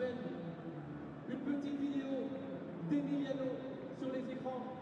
semaine, une petite vidéo d'Emiliano sur les écrans.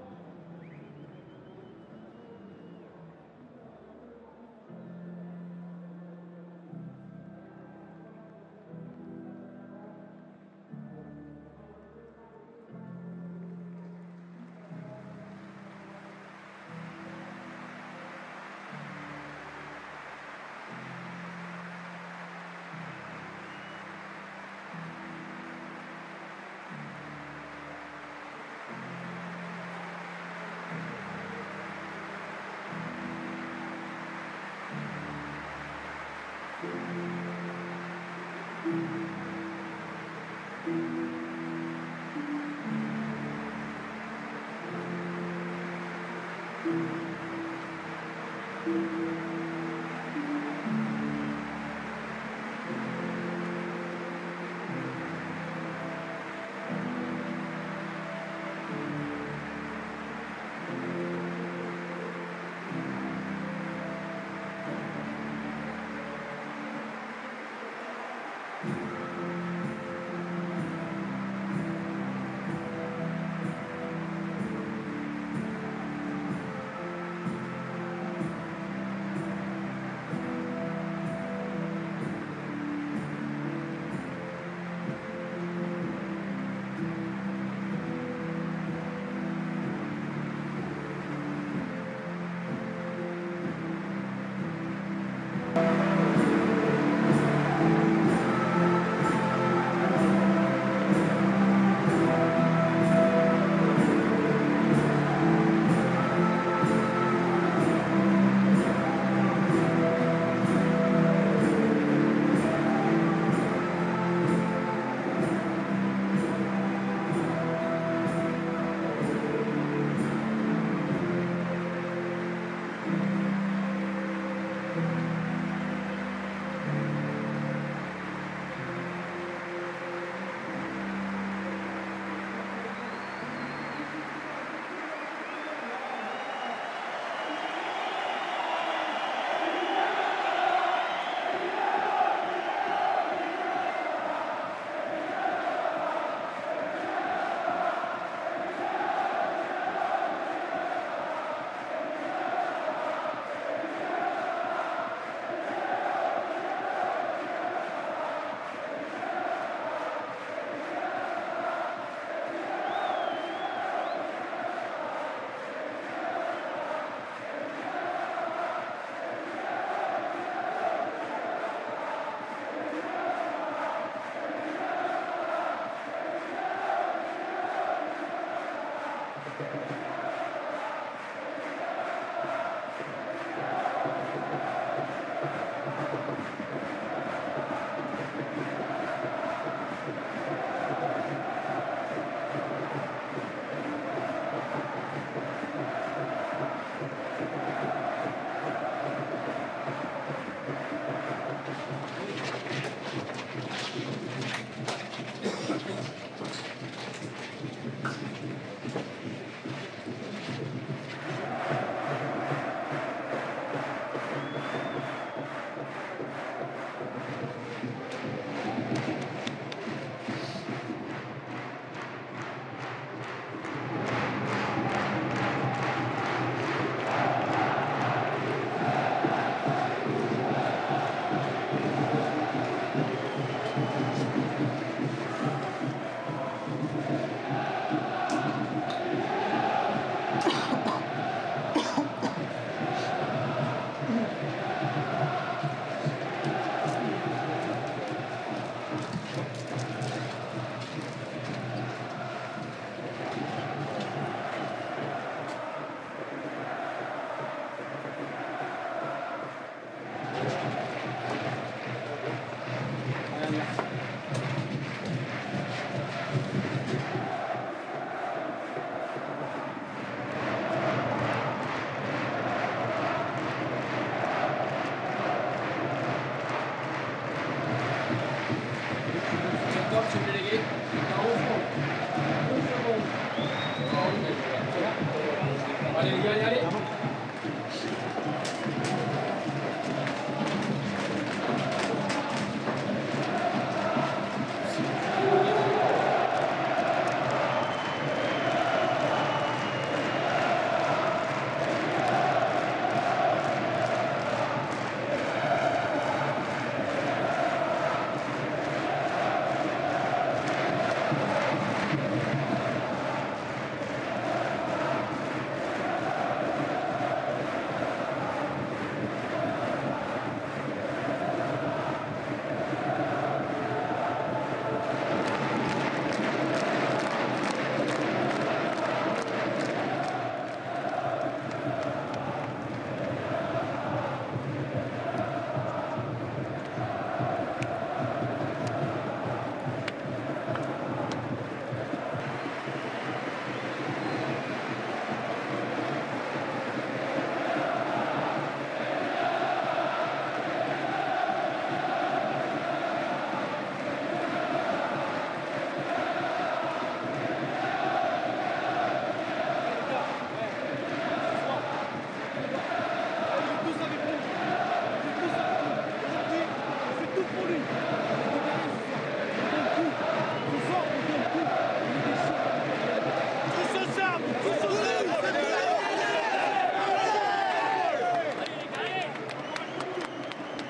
Yeah.